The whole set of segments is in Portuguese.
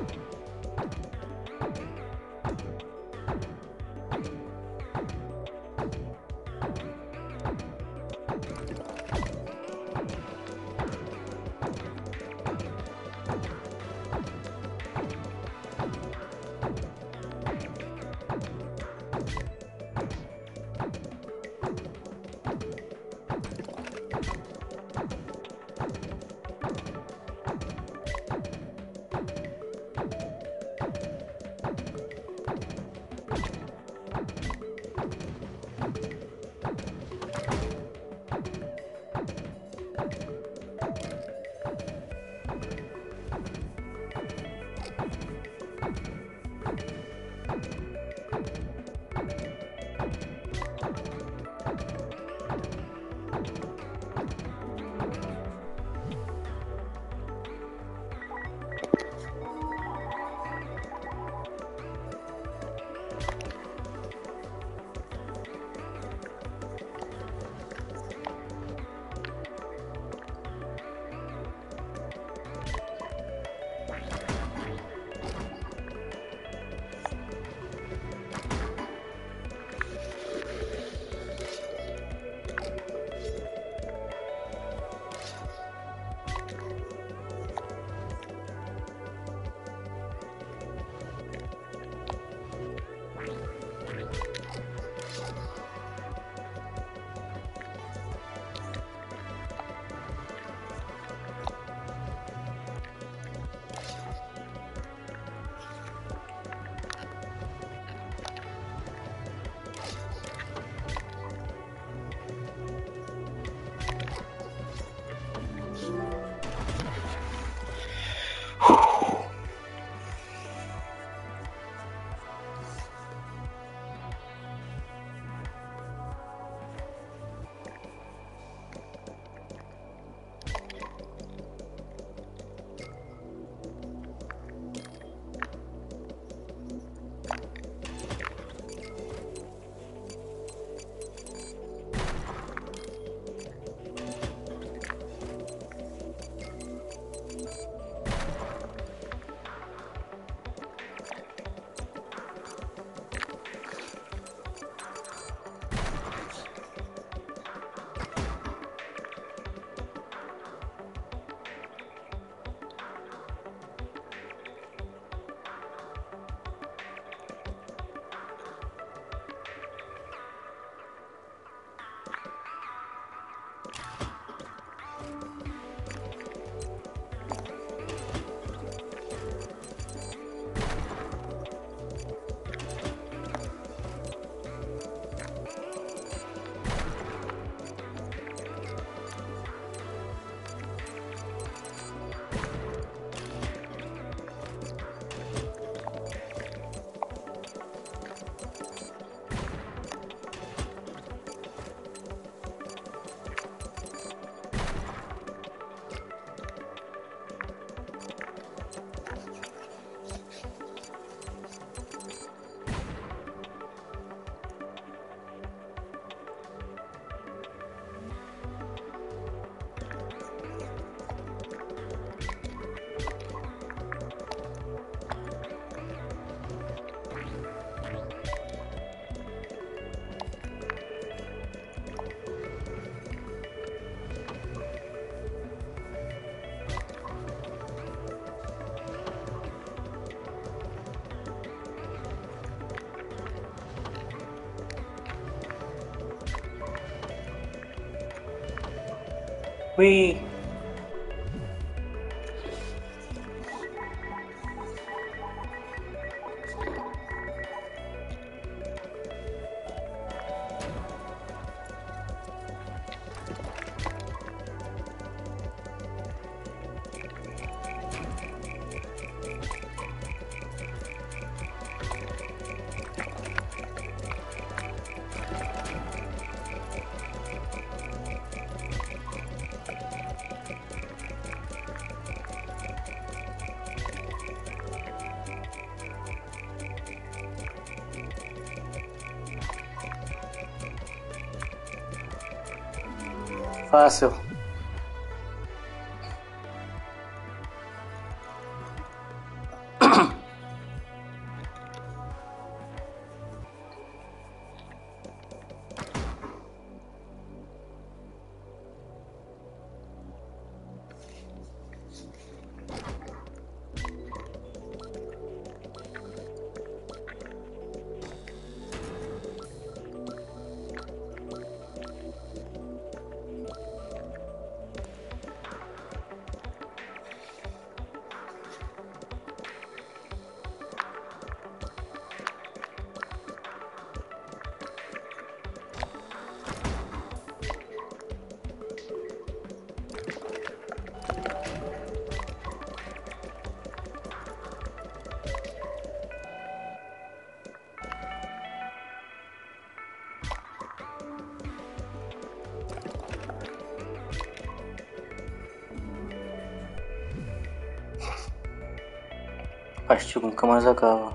We fácil. пощупал Камазакава.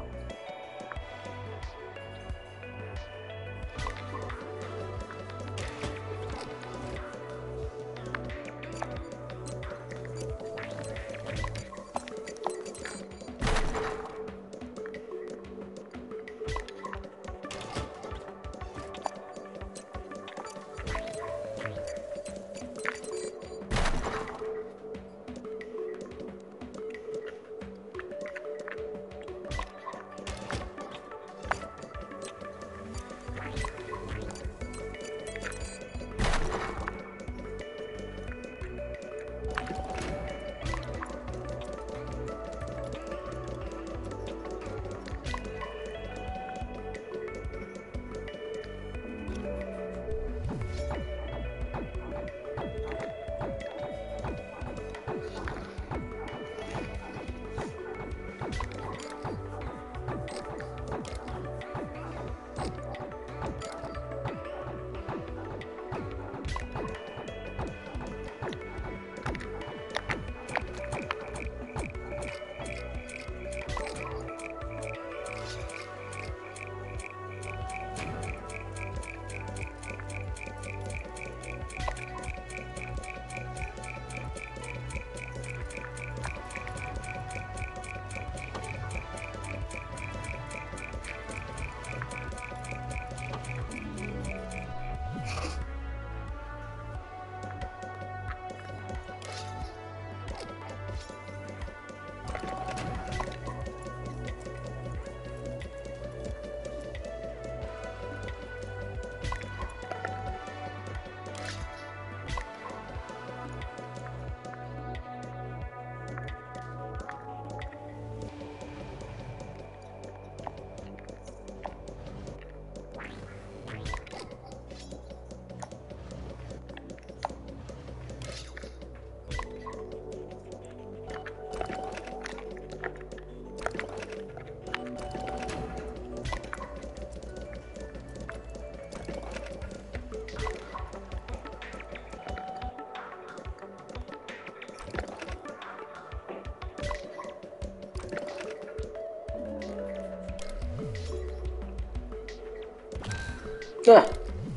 Да,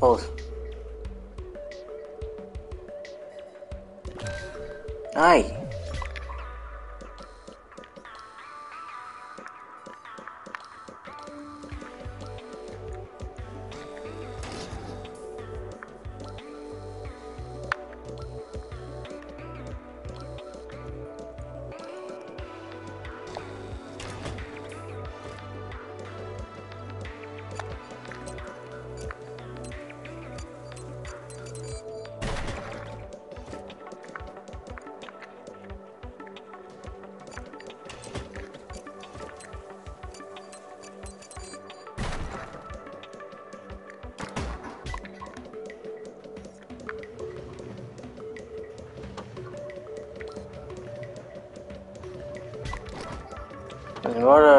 полз. Ай. Agora...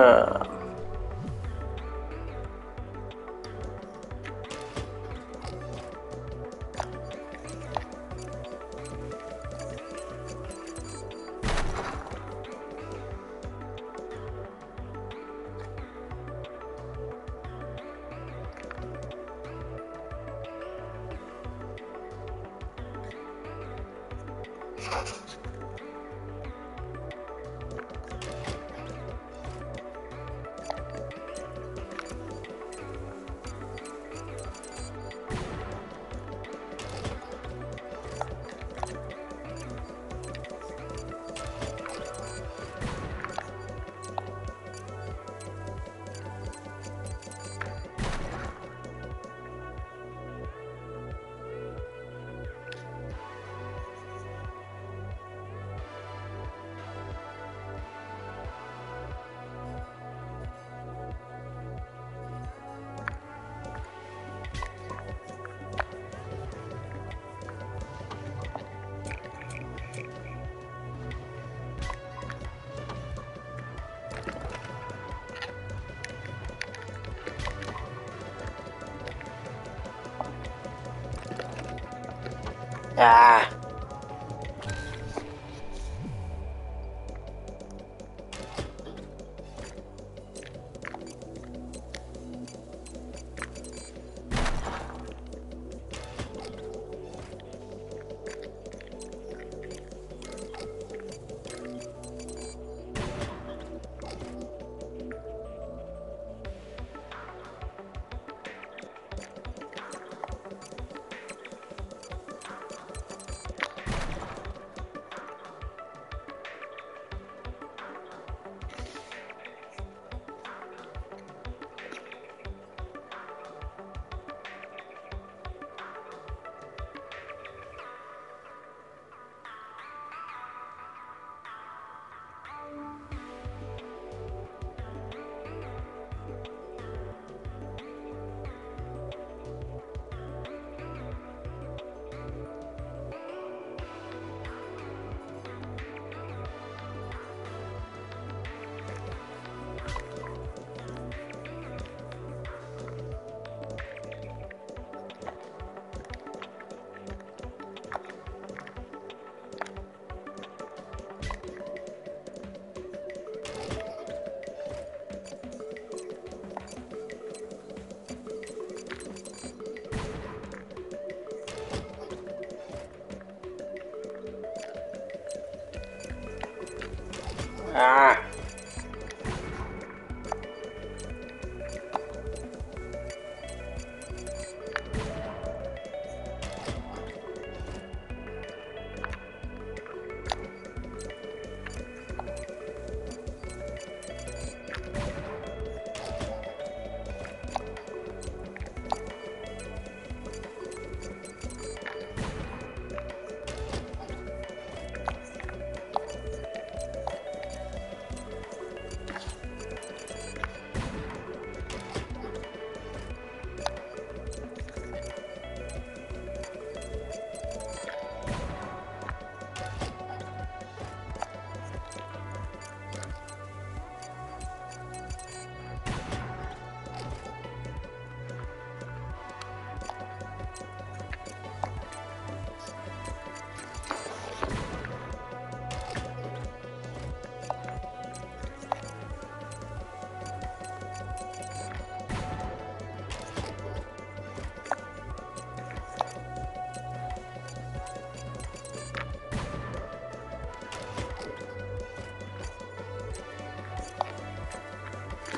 Ah.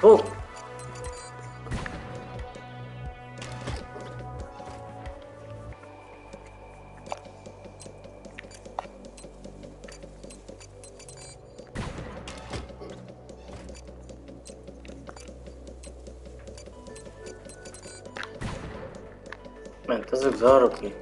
Oh. Man, dat is bizar ook niet.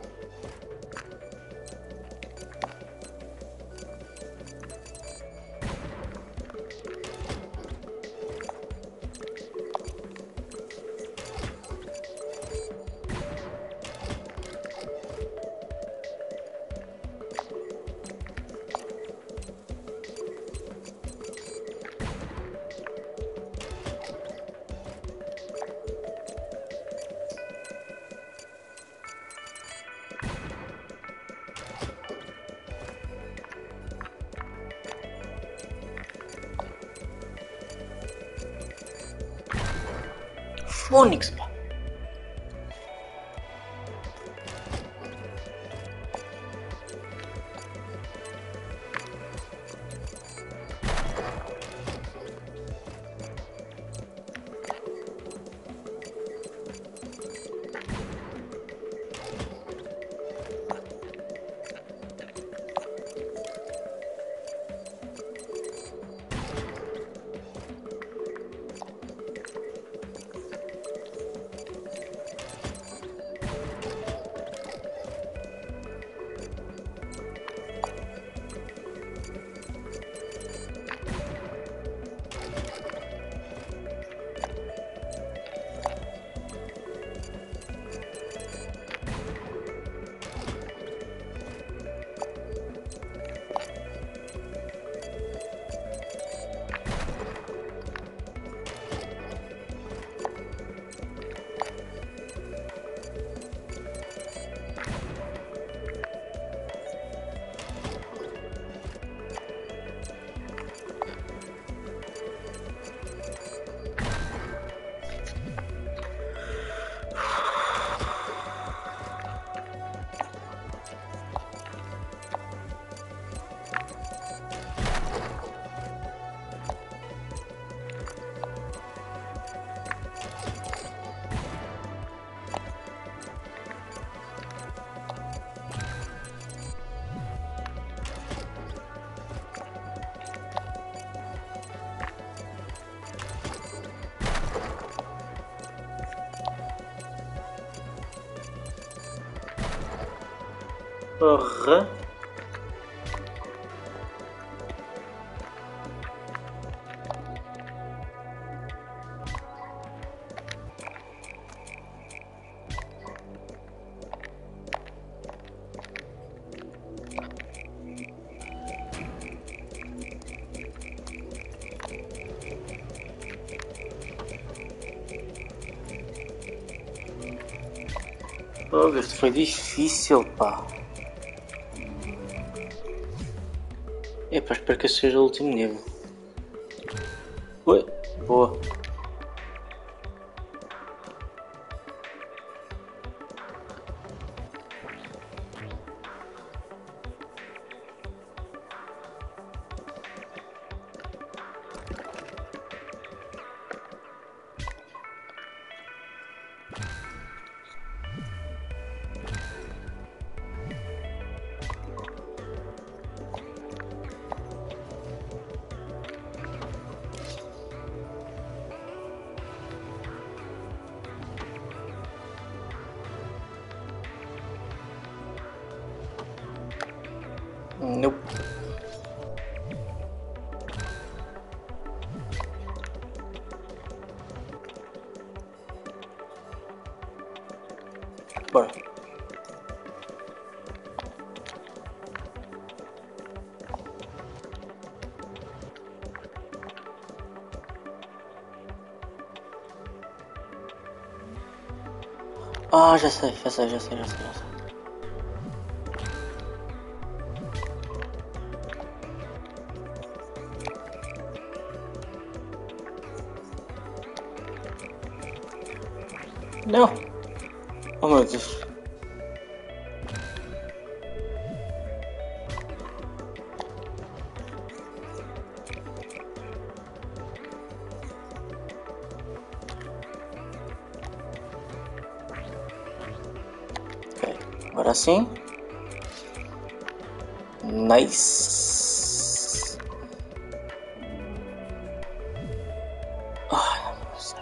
Gewoon niks meer. Porra. Oh, isso foi difícil, pá. Epá, espero que este seja o último nível. Ui, boa. Nope. Bora. Ah, já sei. Não! Oh meu Deus! Agora sim. Nice. Ai, meu Deus.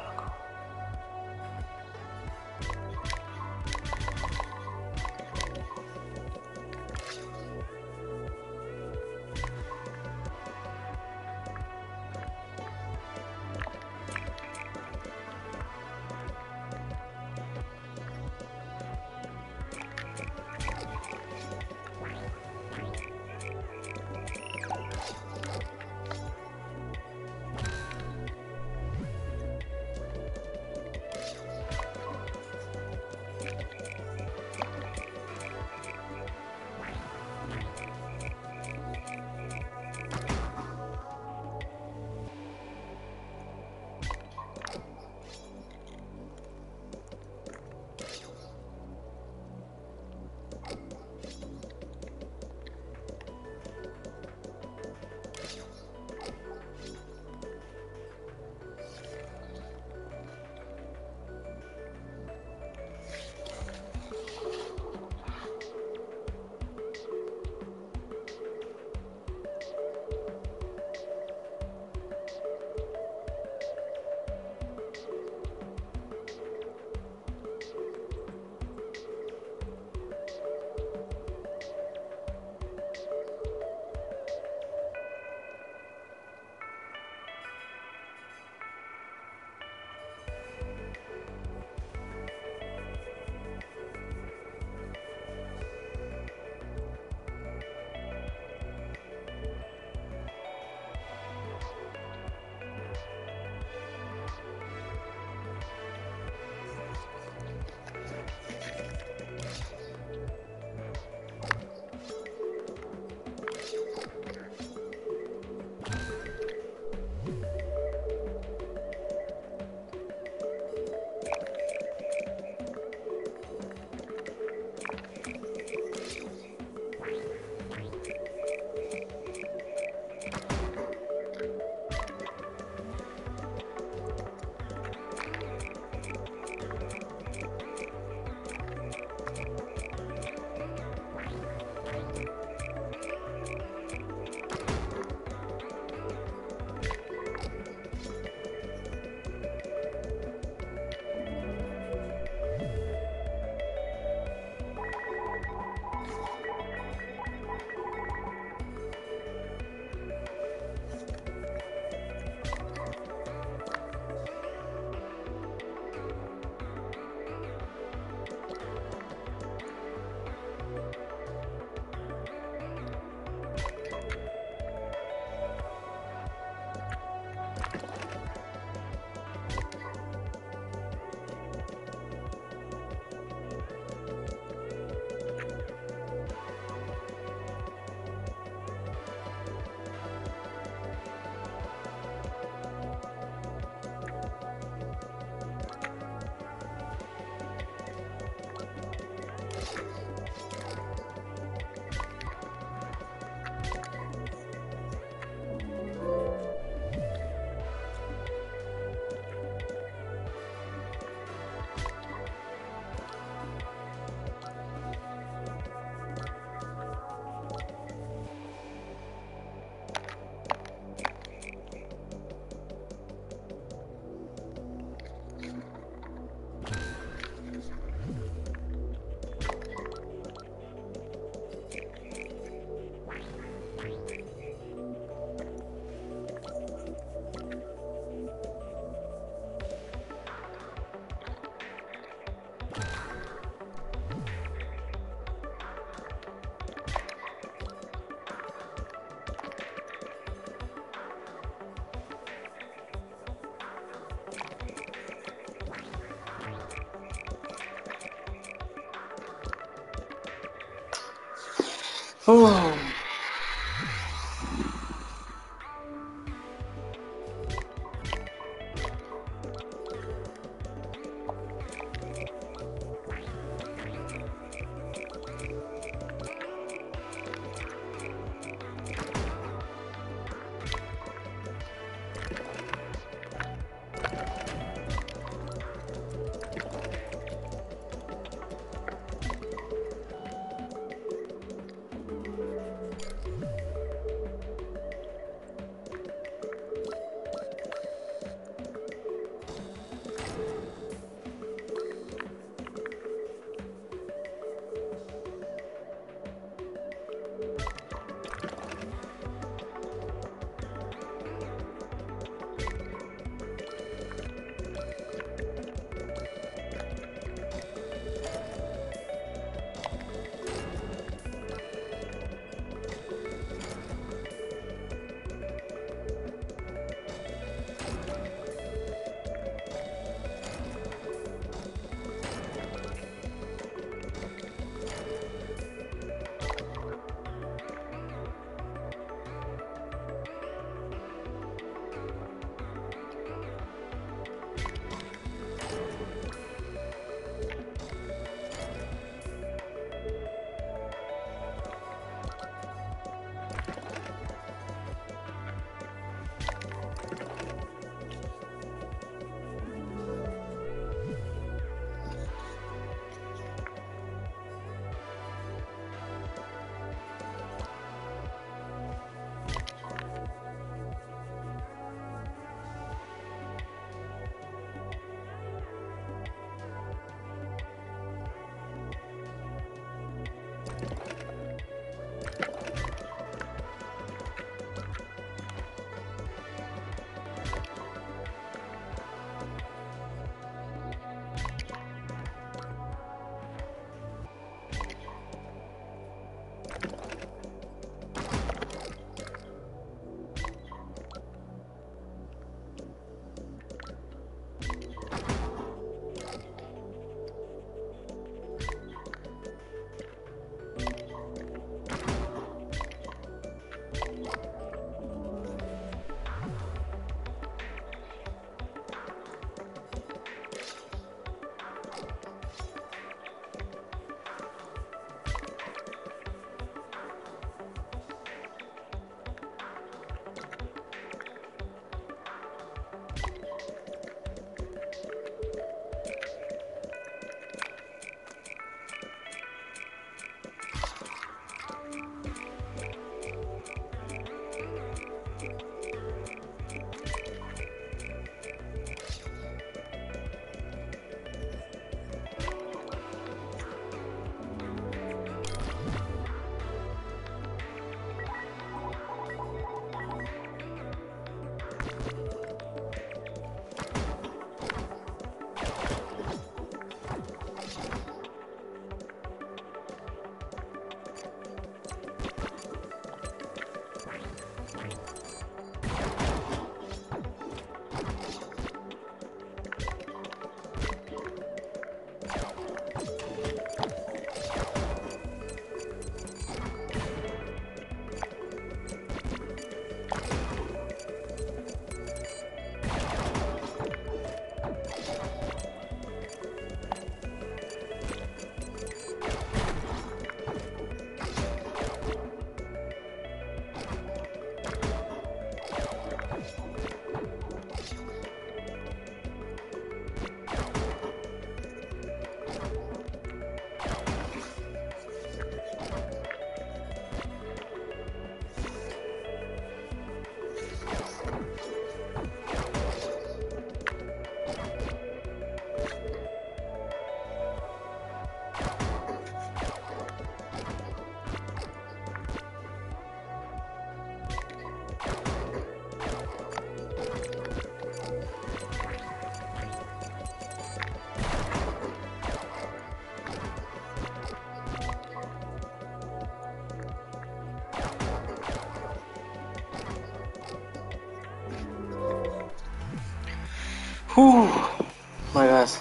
My guys.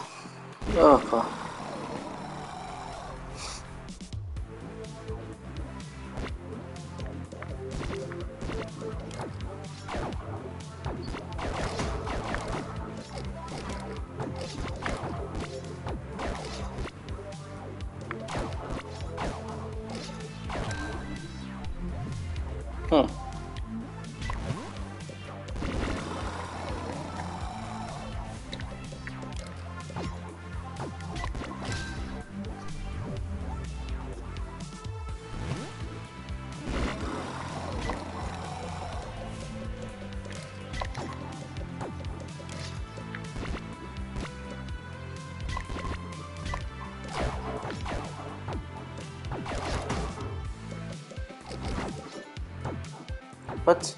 Oh fuck. What?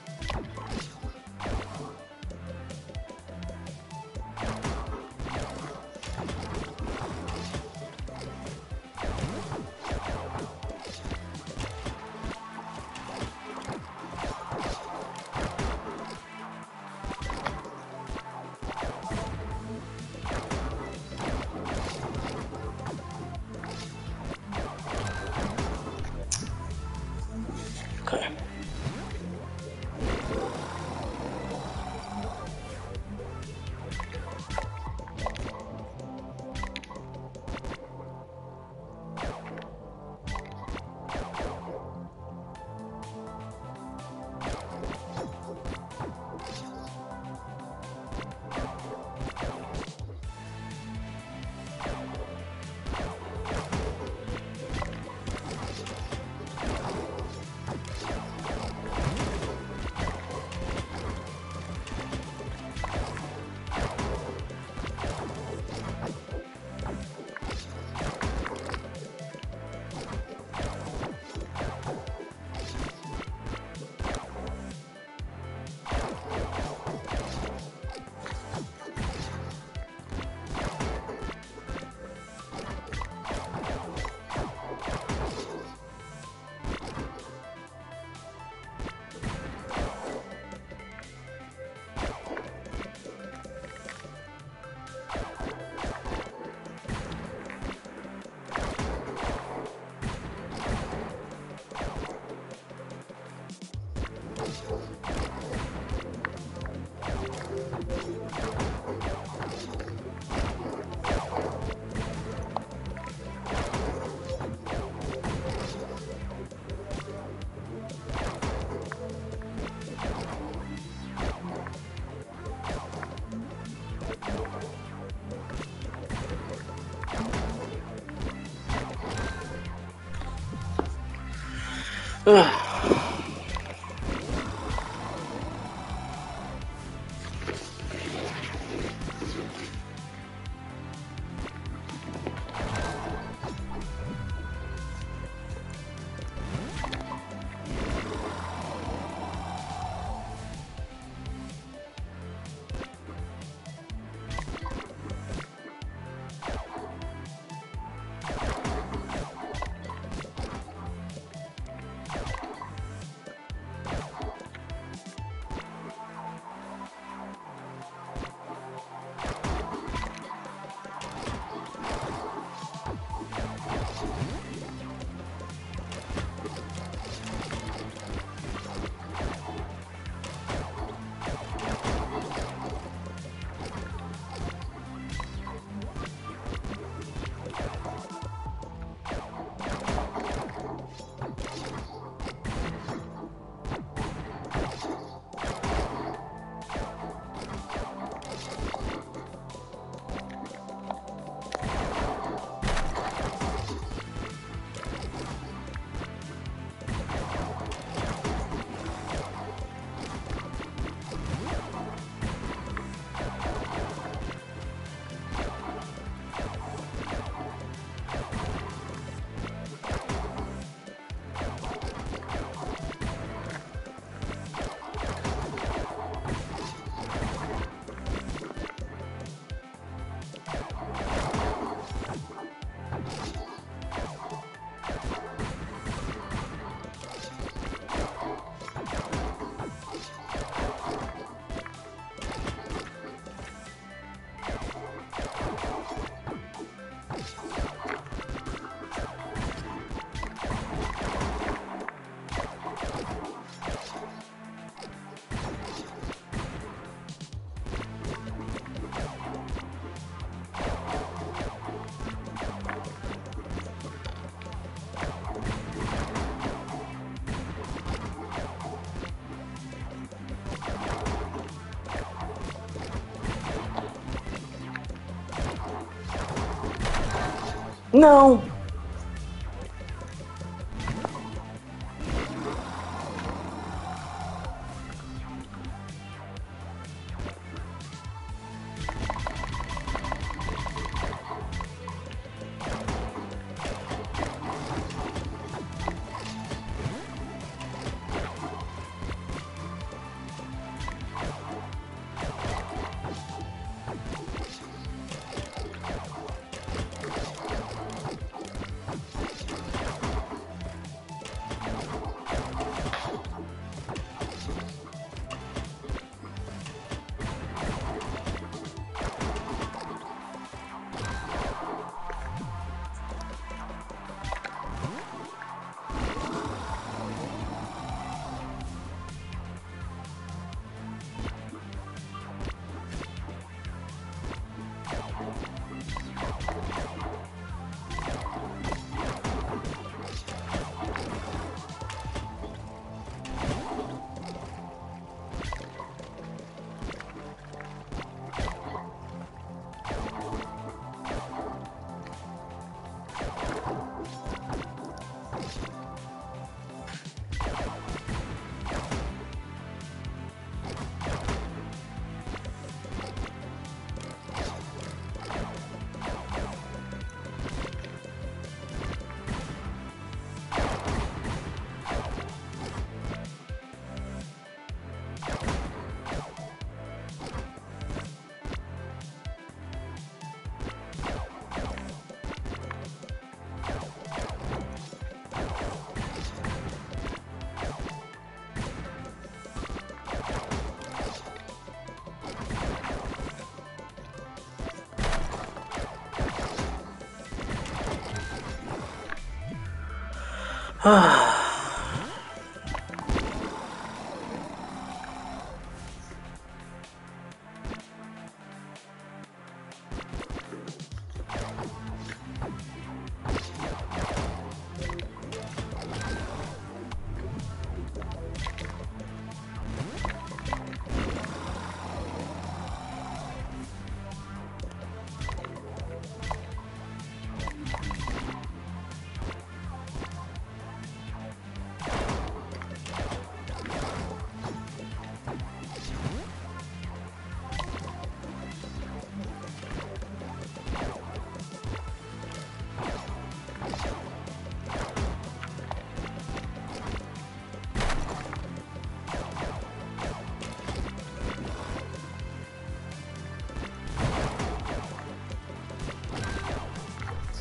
Não!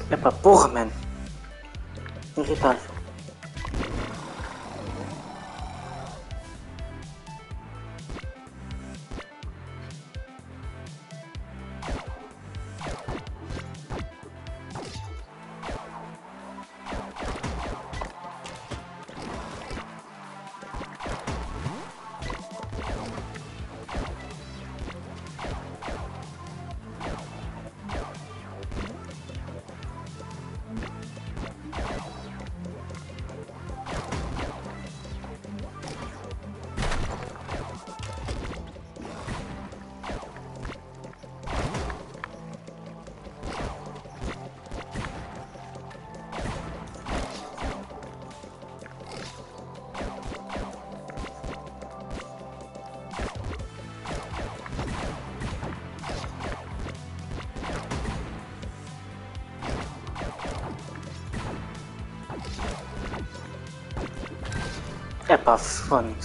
É pra porra, mano. Irritável. É pra fone.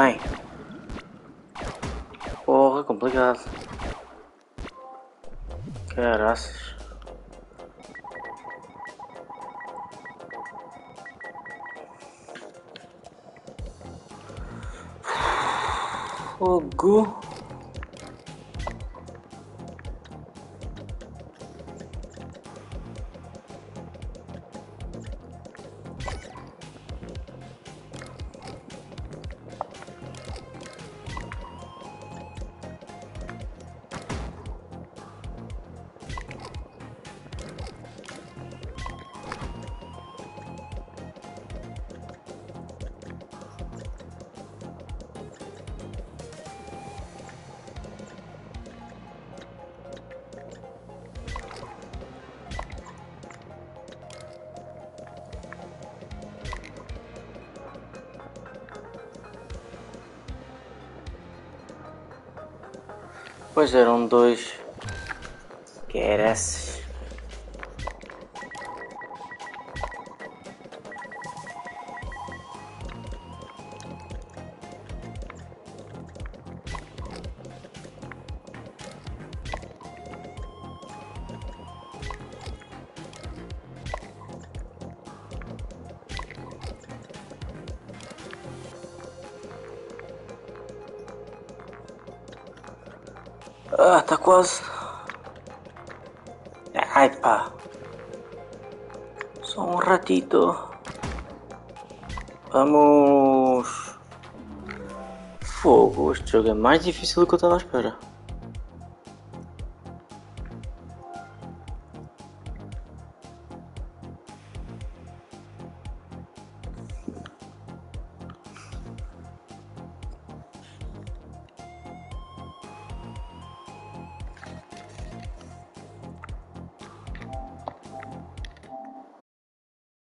Vai. Porra, complicado. Caraças. Fogo. Pois eram dois. Que era esses. Ah, tá quase. Ai, pá. Só um ratito. Vamos. Fogo, este jogo é mais difícil do que eu estava à espera.